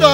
Bada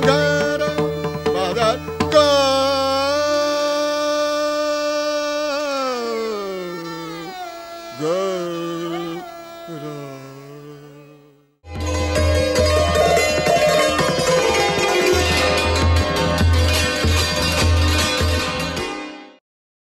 da